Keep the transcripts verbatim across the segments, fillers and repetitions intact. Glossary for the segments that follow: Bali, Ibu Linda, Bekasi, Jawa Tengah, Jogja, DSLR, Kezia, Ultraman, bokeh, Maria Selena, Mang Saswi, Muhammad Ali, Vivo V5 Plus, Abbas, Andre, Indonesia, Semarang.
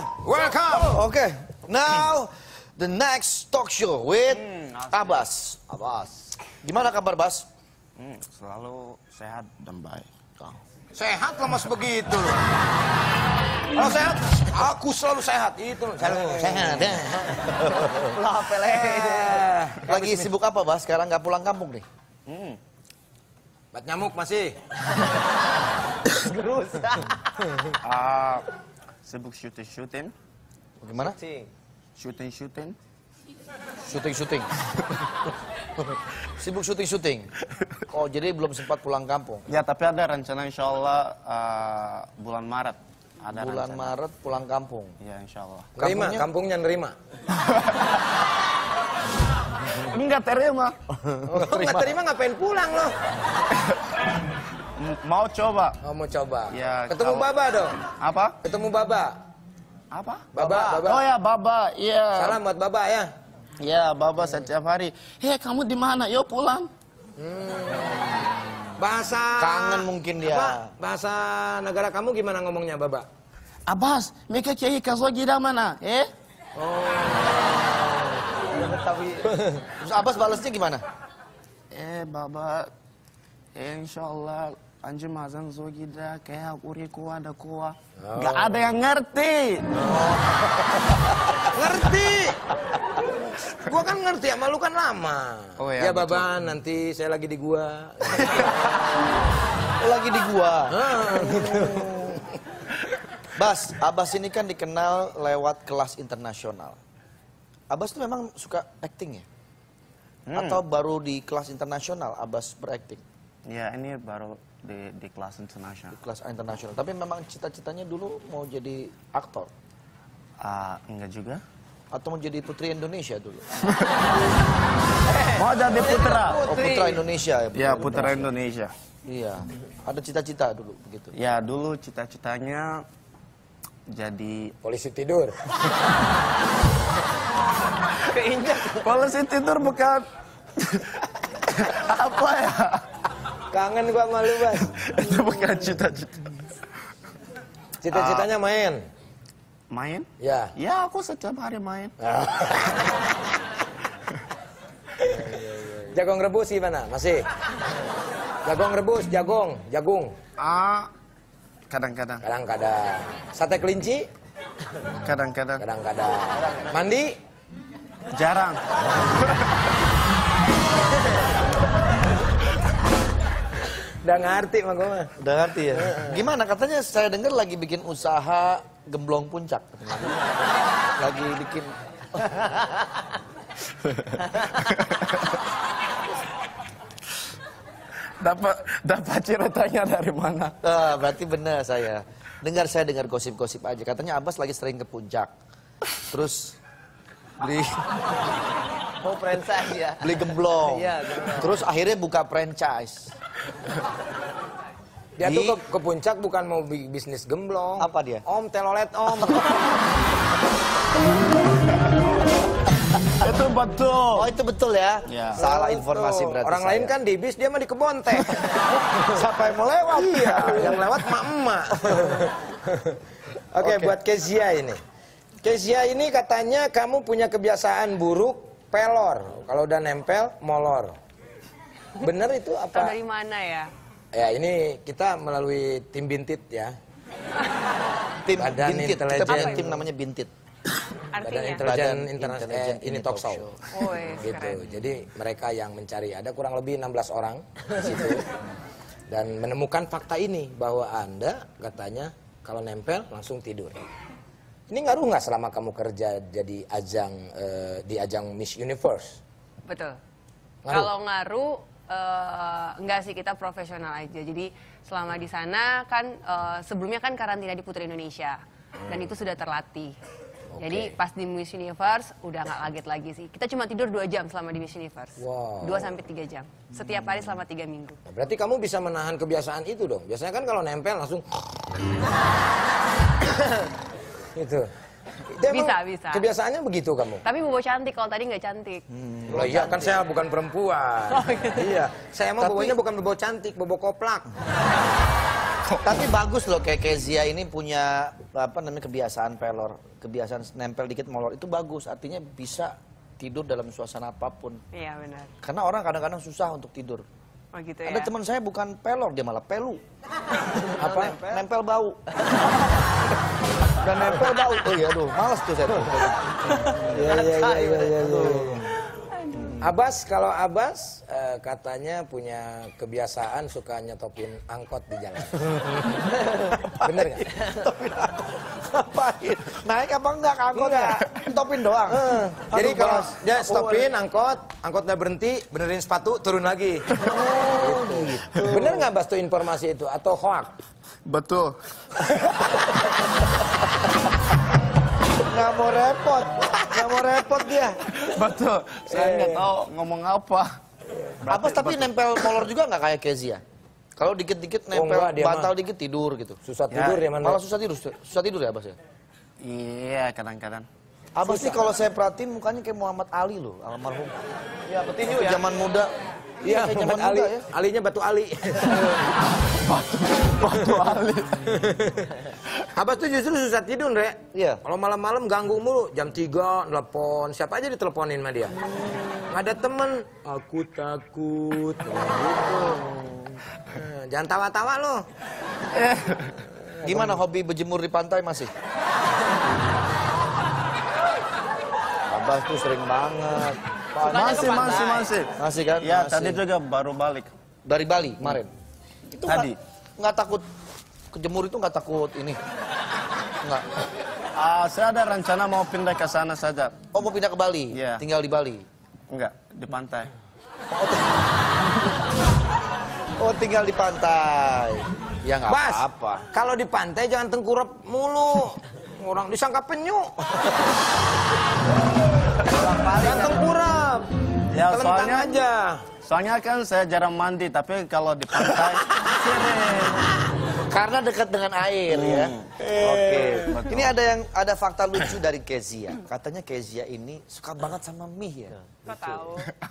semuanya. Welcome. Oke, okay. Now the next talk show with hmm, Abbas. Abbas. Gimana kabar, Bas? Hmm, selalu sehat dan baik. Sehat lemas begitu. Kalau sehat, aku selalu sehat. Itu selalu sehat. Lah pele. Lagi sibuk apa, Bas? Sekarang nggak pulang kampung nih? Hmm. Bat nyamuk masih. Terus. uh, sibuk syuting syuting. Bagaimana? Syuting syuting. Syuting syuting. Sibuk syuting syuting. Oh, jadi belum sempat pulang kampung. Ya, tapi ada rencana insya Allah uh, bulan Maret. Ada bulan rencana. Maret pulang kampung. Ya, insya Allah. Kampungnya? Nerima, kampungnya nerima. Enggak terima. Oh, enggak terima ngapain pulang loh. Mau coba. Oh, mau coba. Ya, ketemu kalau... Baba dong. Apa? Ketemu Baba. Apa? Baba. Baba. Oh ya, Baba. Iya. Yeah. Salam buat Baba ya. Iya, Baba setiap hari. Hei, kamu di mana? Yo pulang. Hmm. Bahasa kangen mungkin dia. Apa? Bahasa negara kamu gimana ngomongnya, Baba? Abbas, mereka kiai kasogi da mana? Eh? Oh. Terus Abbas balasnya gimana? Eh, Baba, insya Allah anjing mazan zogida kayak uri kuah ada kuah. Gak ada yang ngerti. Oh. Ngerti. Gua kan ngerti ya, malu kan lama. Oh, ya, ya Baba, betul. Nanti saya lagi di gua. Lagi di gua. Bas, Abbas ini kan dikenal lewat kelas internasional. Abbas tuh memang suka acting ya? Hmm. Atau baru di kelas internasional Abbas berakting? Ya, ini baru di, di kelas internasional. Di kelas internasional. Tapi memang cita-citanya dulu mau jadi aktor? Uh, enggak juga. Atau mau jadi putri Indonesia dulu? Mau jadi putra. Oh, putra Indonesia ya? Putra ya, putra Indonesia. Indonesia. Iya. Ada cita-cita dulu begitu? Ya, dulu cita-citanya jadi... polisi tidur. Keinjak. Polisi tidur bukan apa ya? Kangen gua malu, Bas. Itu bukan cita-cita. Cita-citanya uh, main. Main? Ya. Ya, aku setiap hari main. Oh. Jagung rebus gimana? Masih. Jagung rebus, jagung, jagung. Ah, kadang-kadang. Kadang-kadang. Sate kelinci? Kadang-kadang. Kadang-kadang. Mandi? Jarang. Udah ngerti mah gue mah. Udah ngerti ya. Gimana katanya saya dengar lagi bikin usaha gemblong puncak. Lagi bikin. Dapat dapat ceritanya dari mana? Ah, berarti benar saya. Dengar saya dengar gosip-gosip aja. Katanya Abbas lagi sering ke puncak. Terus beli oh, franchise ya. Beli gemblong. Ya, terus akhirnya buka franchise. Dia di... tuh ke, ke puncak bukan mau bisnis gemblong. Apa dia? Om telolet om. Itu betul. Oh, itu betul ya? Ya. Salah betul. Informasi berarti. Orang saya. Lain kan di bis, dia mah di kebon teh. Siapa yang mau lewat? Iya, yang lewat mak-emak. Oke, okay, okay. Buat Kezia ini. Kezia ini katanya kamu punya kebiasaan buruk, pelor. Kalau udah nempel, molor. Bener itu apa? Atau dari mana ya? Ya ini kita melalui tim Bintit ya. Tim Badan Bintit, kita punya tim namanya Bintit. Badan Intelijen Internasional ini talk show. Oh, yes, gitu. Keren. Jadi mereka yang mencari, ada kurang lebih enam belas orang di situ. Dan menemukan fakta ini, bahwa Anda katanya kalau nempel langsung tidur. Ini ngaruh nggak selama kamu kerja jadi ajang uh, di ajang Miss Universe? Betul. Kalau ngaruh uh, enggak sih, kita profesional aja. Jadi selama di sana kan uh, sebelumnya kan karantina di Putri Indonesia hmm. dan itu sudah terlatih. Okay. Jadi pas di Miss Universe udah nggak kaget lagi sih. Kita cuma tidur dua jam selama di Miss Universe. Wow. Dua sampai tiga jam setiap hari selama tiga minggu. Nah, berarti kamu bisa menahan kebiasaan itu dong. Biasanya kan kalau nempel langsung. Itu bisa bisa kebiasaannya begitu kamu, tapi bobo cantik kalau tadi nggak cantik. hmm. Loh iya kan saya bukan perempuan. Oh, gitu. Iya saya mau bobonya bukan bobo cantik, bobo koplak. Tapi bagus loh, kayak Kezia ini punya apa namanya kebiasaan pelor, kebiasaan nempel dikit molor itu bagus. Artinya bisa tidur dalam suasana apapun. Iya benar. Karena orang kadang-kadang susah untuk tidur. Oh gitu ya. Ada teman saya bukan pelor, dia malah pelu. Apa? Nempel, nempel bau. Dan nempel bau. Oh iya, aduh, malas tuh saya. Iya iya iya iya iya. Abbas, kalau Abbas uh, katanya punya kebiasaan suka nyetopin angkot di jalan. Bener nggak? Nyetopin angkot, ngapain? Naik apa enggak angkotnya? Nyetopin doang. Uh, Jadi kalau dia stopin angkot, angkot udah berhenti, benerin sepatu, turun lagi. Oh, gitu. Gitu. Bener nggak Abbas tuh informasi itu atau hoak? Betul. Nggak mau repot. Nggak mau repot dia. Betul. Saya nggak eh. tahu ngomong apa. Berarti, Abbas tapi betul. Nempel molor juga nggak kayak Kezia? Kalau dikit-dikit nempel oh, enggak, bantal dikit tidur gitu. Susah tidur ya, ya mana? Malah susah tidur. Susah tidur ya Abbas ya? Iya kadang-kadang. Abbas sih kalau saya perhatiin mukanya kayak Muhammad Ali loh. Almarhum. Ya petinju ya? Zaman muda. Iya, ya, Muhammad Ali. Ya. Alinya Batu Ali. Batu, Batu Ali. Abbas tuh justru susah tidur, Re. Iya. Kalau malam-malam ganggu mulu, jam tiga, telepon. Siapa aja diteleponin sama dia? Hmm. Ada temen. Aku takut. Gitu. Hmm, jangan tawa-tawa lo. Eh. Gimana hobi berjemur di pantai masih? Abbas tuh sering banget. Masih, masih, masih. Masih kan? Iya, tadi juga baru balik. Dari Bali kemarin? Itu tadi. Nggak takut, kejemur itu nggak takut ini? Nggak. Uh, saya ada rencana mau pindah ke sana saja. Oh, mau pindah ke Bali? Iya. Yeah. Tinggal di Bali? Enggak, di pantai. Oh, tinggal di pantai. Ya nggak apa-apa. Kalau di pantai jangan tengkurap mulu. Orang disangka penyu. Jangan tengkurap. Ya, soalnya aja. Soalnya kan saya jarang mandi, tapi kalau di pantai karena dekat dengan air hmm. ya. Eh. Oke. Okay. Ini ada yang ada fakta lucu dari Kezia. Katanya Kezia ini suka banget sama mie ya. Kok tahu?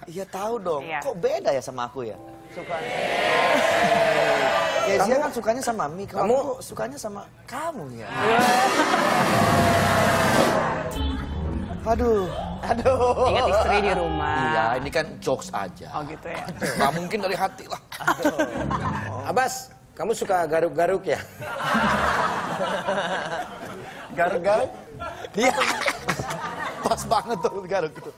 Iya tahu dong. Iya. Kok beda ya sama aku ya? Suka. Kezia kan sukanya sama mie. Kamu, kamu sukanya sama kamu ya. Aduh. Aduh. Ingat istri di rumah. Iya, ini kan jokes aja. Oh gitu ya. Nggak mungkin dari hati lah. Aduh. Abbas, kamu suka garuk-garuk ya? Garuk-garuk? Iya. Pas banget tuh garuk itu.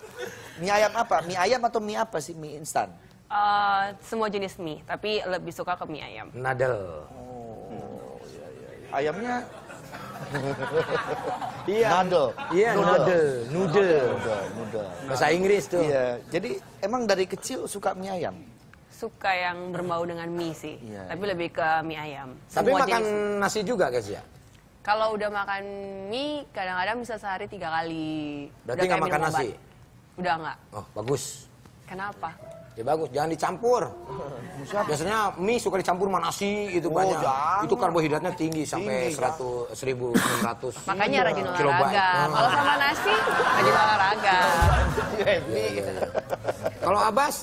Mie ayam apa? Mie ayam atau mie apa sih? Mie instan? Uh, semua jenis mie, tapi lebih suka ke mie ayam. Nadel. Oh, iya, iya, iya. Ayamnya? Iya, nadel. Iya, nadel, noodle. Bahasa Inggris tuh. Iya. Jadi emang dari kecil suka mie ayam? Suka yang berbau dengan mie sih. Iya, tapi iya. lebih ke mie ayam. Tapi semua makan jenis. Nasi juga guys ya? Kalau udah makan mie kadang-kadang bisa sehari tiga kali. Berarti nggak makan nasi? Obat. Udah nggak. Oh, bagus. Kenapa? Ya bagus, jangan dicampur. Biasanya mie suka dicampur sama nasi gitu oh, banyak. Jangan. Itu karbohidratnya tinggi sampai seratus, seribu enam ratus. Makanya ya. Rajin olahraga. Kalau sama nasi rajin olahraga. Ya, ya, ya. Kalau Abbas,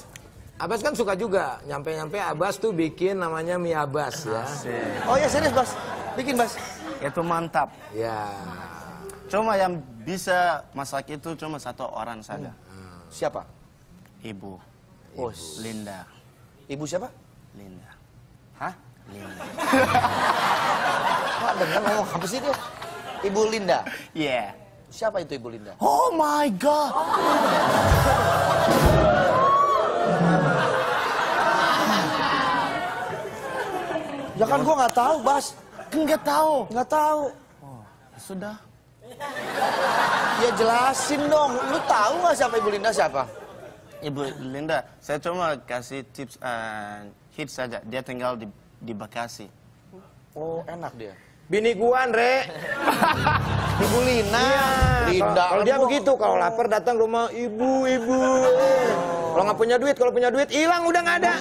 Abbas kan suka juga. Nyampe-nyampe Abbas tuh bikin namanya mie Abbas ya. Oh ya serius Bas, bikin Bas. Itu mantap. Ya. Cuma yang bisa masak itu cuma satu orang saja. Hmm. Siapa? Ibu. Ibu Linda. Ibu siapa? Linda. Hah? Linda. Wah, dengar ngomong apa sih dia? Ibu Linda? Iya. Yeah. Siapa itu Ibu Linda? Oh my God! Oh. Ya kan gua nggak tahu, Bas. Nggak tahu. Nggak tahu. Oh, sudah. Ya jelasin dong. Lu tahu nggak siapa Ibu Linda siapa? Ibu Linda, saya cuma kasih tips uh, hits saja. Dia tinggal di, di Bekasi. Oh, enak dia. Bini gua, Andre. Ibu Lina. Iya. Kalau dia begitu, kalau lapar datang rumah ibu, ibu. Oh. Kalau nggak punya duit, kalau punya duit hilang udah nggak ada.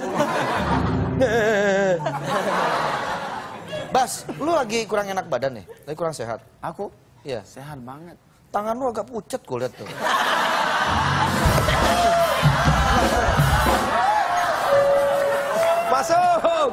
Bas, lu lagi kurang enak badan nih, ya? Lagi kurang sehat. Aku? Iya. Sehat banget. Tangan lu agak pucat, gua lihat tuh. Masuk!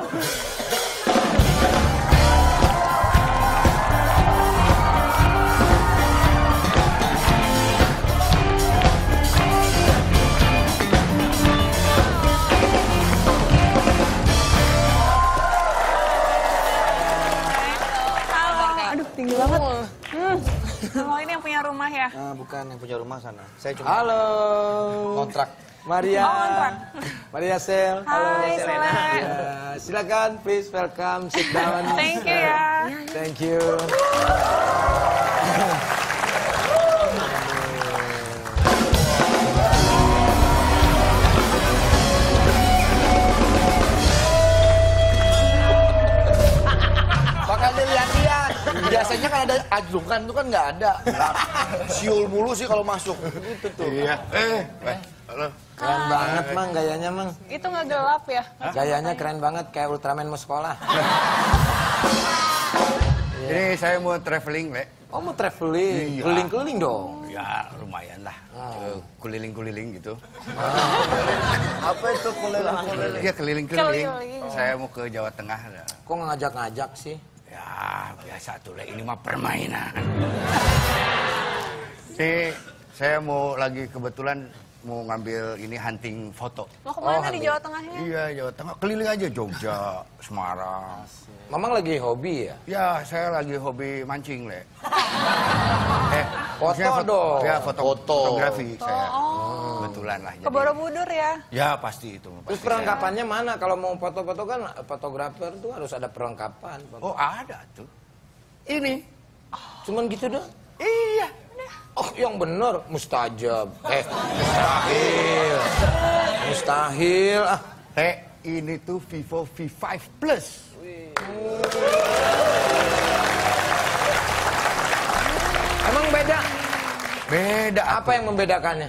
tinggi banget. Hmm. Kalau ini yang punya rumah ya? Nah, bukan yang punya rumah sana. Saya cuma halo. Kontrak. Maria. Oh, kontrak. Maria Sel. Halo. Hai, Selena. Ya, silakan, please welcome, sit down. Thank you ya. Thank you. Biasanya kan ada ajungan itu kan nggak ada. Siul mulu sih kalau masuk. Gitu tuh. Iya. Eh, eh. Halo. Keren ah. banget, Mang, gayanya, Mang. Itu nggak gelap ya? Hah? Gayanya keren banget, kayak Ultraman mau sekolah. Yeah. Ini saya mau traveling, Le. Oh, mau traveling? Keliling-keliling dong? Ya, lumayan lah. Oh. Keliling-keliling gitu. Oh. Apa itu keliling-keliling? Ya, keliling-keliling. Oh. Saya mau ke Jawa Tengah. Ya. Kok ngajak-ngajak sih? Ya, biasa tuh, Le. Ini mah permainan. Ini saya mau lagi kebetulan mau ngambil ini hunting foto. Mau kemana oh, di Jawa Tengahnya? Iya, Jawa Tengah. Keliling aja Jogja, Semarang. Memang lagi hobi ya? Ya, saya lagi hobi mancing, Le. eh, foto, foto dong. Ya, foto, foto. fotografi foto. saya. Oh. Kebetulan lah. Ke Borobudur ya? Ya, pasti itu. Pasti. Terus perlengkapannya ya. mana? Kalau mau foto-foto kan fotografer tuh harus ada perlengkapan. Foto. Oh, ada tuh. Ini. Oh. Cuman gitu dong? Iya. Oh, yang bener, mustajab. Eh, mustahil. Mustahil. Ah. Eh, ini tuh Vivo V lima Plus. Emang beda? Beda. Apa, apa yang membedakannya?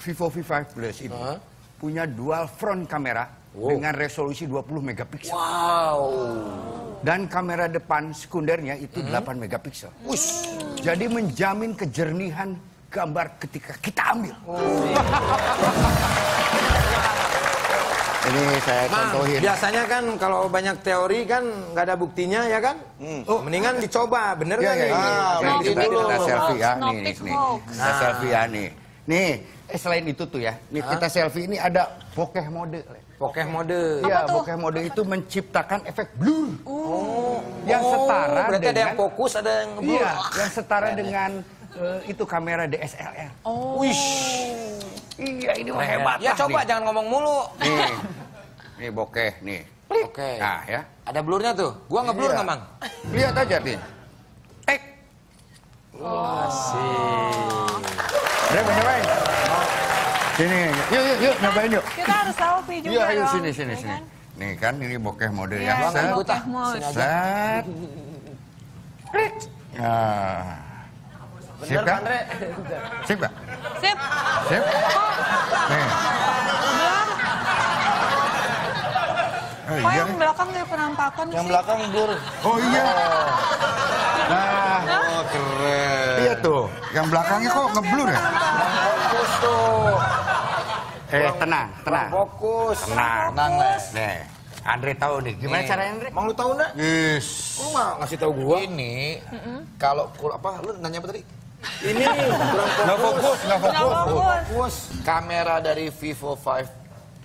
Vivo V lima Plus ini huh? punya dual front kamera wow. dengan resolusi dua puluh megapiksel. Wow. Dan kamera depan sekundernya itu mm-hmm. delapan megapiksel. Ush. Jadi menjamin kejernihan gambar ketika kita ambil. Oh. Ini saya contohin. Nah, biasanya kan kalau banyak teori kan nggak ada buktinya ya kan? Hmm. Oh, mendingan dicoba, bener nggak ya, kan? Ya, ya. Ah, kita, kita selfie ya, nih, nih, nih. Kita selfie ya nih. Nih, eh, selain itu tuh ya, nih kita selfie ini ada bokeh mode. Bokeh mode. Iya, bokeh mode itu menciptakan efek blur. Oh, yang setara oh, berarti dengan, ada yang fokus, ada yang blur. Iya, yang setara Keren. dengan uh, itu kamera D S L R. Oh. Wih. Iya, ini mah hebat. Ya coba nih. jangan ngomong mulu. Nih. Nih bokeh nih. Oke. Okay. Nah, ya. Ada blurnya tuh. Gua ngeblur enggak, Mang? Lihat aja nih. Tek. Oh. Asik. Udah beneran. Sini, yuk, yuk, yuk, nyobain yuk. Kita harus selfie juga yuk. Ayo, sini, sini, sini. Nih kan, ini bokeh mode ya. Set, set. Klik. Sip kan? Sip gak? Sip. Sip. Nih. Kok yang belakang dari penampakan sih? Yang belakang blur. Oh iya. Nah, oh, keren. Iya tuh, yang belakangnya kok ngeblur ya? Fokus tuh. Eh, tenang, tenang. Fokus. Tenang. Tenang, nih. Andre tahu nih, gimana nih. caranya Andre? Mau lu tahu enggak? Yes. Lu nggak ngasih tahu gua? Ini, mm-hmm. kalau apa? Lu nanya apa tadi? Ini kurang fokus. Nggak fokus, nggak fokus. Nggak fokus. Kamera dari Vivo V lima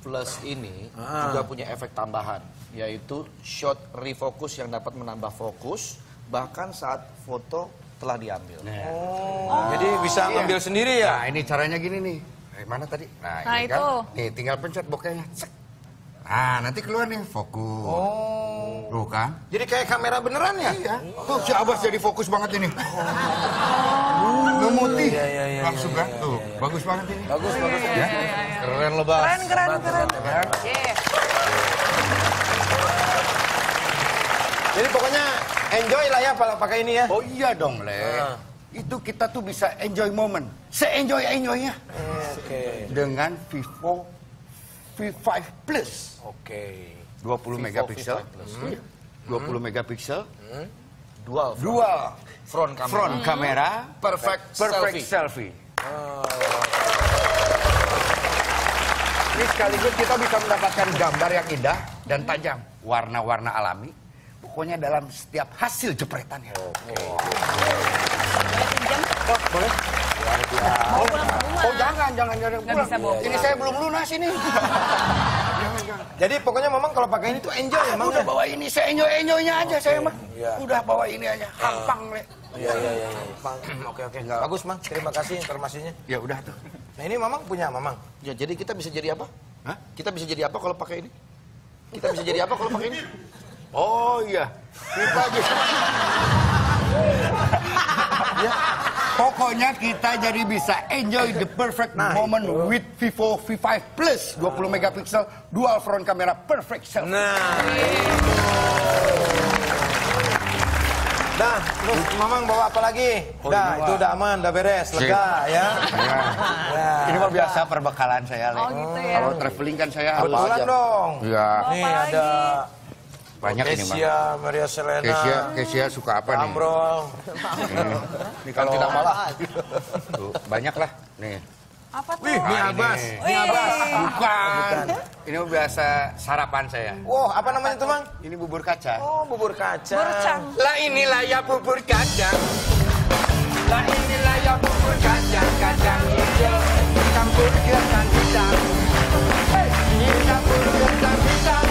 Plus ini ah. juga punya efek tambahan, yaitu shot refocus yang dapat menambah fokus. Bahkan saat foto telah diambil. Nah. Oh. Nah, jadi bisa iya. ngambil sendiri ya? Nah, ini caranya gini nih. Eh, mana tadi? Nah, nah ini itu. kan. Nih, tinggal pencet bokehnya. Cek. Nah, nanti keluar nih. Fokus. Oh. Tuh kan? Jadi kayak kamera beneran ya? Iya. Tuh, si Abbas jadi fokus banget ini. Oh. Memutih. Iya, iya, iya, Langsung kan? Iya, iya, iya, iya. Tuh, bagus banget ini. Bagus, oh, bagus. Iya, iya, iya, iya. Keren loh, Bas. Keren, keren, keren. keren. Yeah. Jadi pokoknya enjoy lah ya pakai ini ya. Oh iya dong, Le. Ah. Itu kita tuh bisa enjoy moment. Se-enjoy-enjoynya. Eh, okay. Dengan Vivo V lima Plus. Oke. Okay. dua puluh megapiksel. Hmm. dua puluh megapiksel. Hmm. Dual front. Dual front kamera. Front kamera. Hmm. Perfect, perfect selfie. selfie. Oh. Ini sekaligus kita bisa mendapatkan gambar yang indah dan tajam. Warna-warna alami. Pokoknya dalam setiap hasil jepretannya. Oke. Oh, oh, boleh? Oh, jangan, jangan, jangan pulang. Ini saya belum lunas ini. Jadi pokoknya memang kalau pakai ini tuh enjoy ah, emang. Udah ya? Bawa ini, saya enjoy-enjoynya aja okay, saya mah. Ya. Udah bawa ini aja, hampang uh, le. Iya iya iya. Hampang. Oke oke. Enggak. Bagus Mang, terima kasih informasinya. Ya udah tuh. Nah ini Mamang punya Mamang. Ya jadi kita bisa jadi apa? Hah? Kita bisa jadi apa kalau pakai ini? Kita bisa jadi apa kalau pakai ini? Oh iya. Kita bisa. Ya. Pokoknya kita jadi bisa enjoy the perfect nah, moment itu. With Vivo V lima Plus dua puluh megapiksel dual front camera perfect selfie. Nah, itu. Dah, terus Mamang bawa apa lagi? Oh, dah, itu udah aman, udah beres, lega Cik. Ya. Ya. Ya. Ini mah biasa perbekalan saya. Oh, gitu ya. Kalau traveling kan saya apa betulan aja. Dong. Ya. Nih ada banyak Kezia, ini Bang. Kezia, Maria Selena. Kezia, Kezia suka apa Ambrol. Nih? Nih kalau tidak malah. Tuh, banyak lah nih. Apa tuh? Wih, ini Abbas. Ini Abbas. Bukan. Ini biasa sarapan saya. Wow, apa namanya tuh Bang? Ini bubur kacang. Oh, bubur kacang. Burcang. Lah inilah ya bubur kacang. Lah inilah ya bubur kacang. Kacang hijau campur ketan hitam. Hei, campur ketan hitam.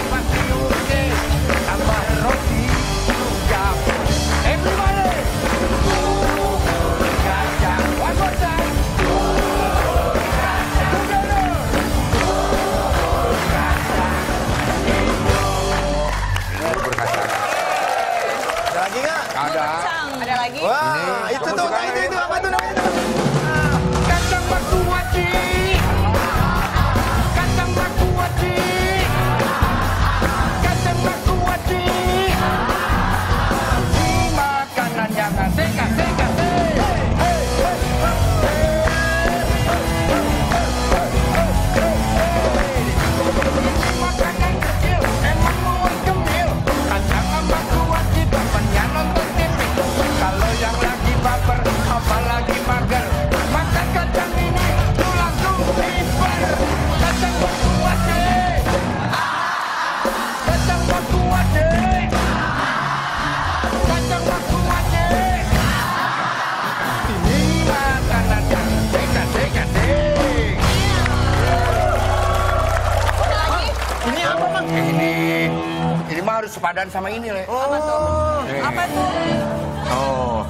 Harus sepadan sama ini, Le. Oh. Apa tuh? Eh. Apa tuh? Oh.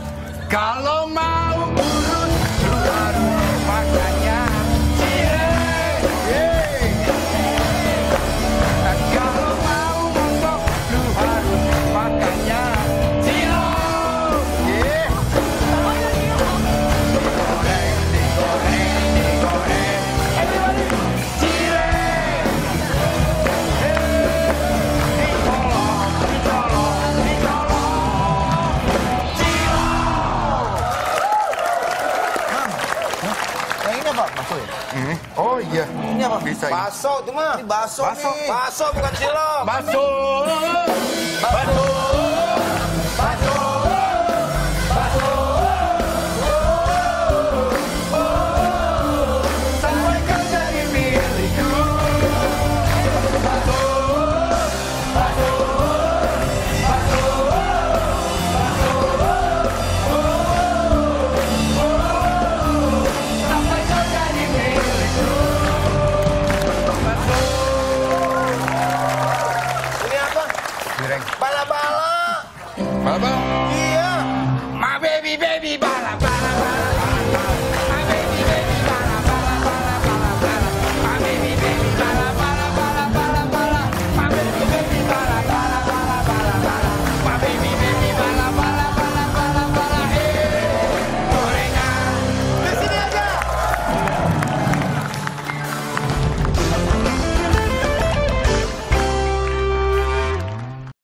Kalau mau urut baru makanya cire. Yeah. Kalau mau mundur lu harus makanya cire. Yeah. Digoreng, digoreng, digoreng. Everybody cire. Hmm. Oh iya, ini apa bisa? Baso itu mah. Ini baso nih. Baso bukan cilok. Baso. Baso. Baso. Baso. Sampaikan dari milikku. Baso. Baso. Baso. Bala-bala. Bala-bala.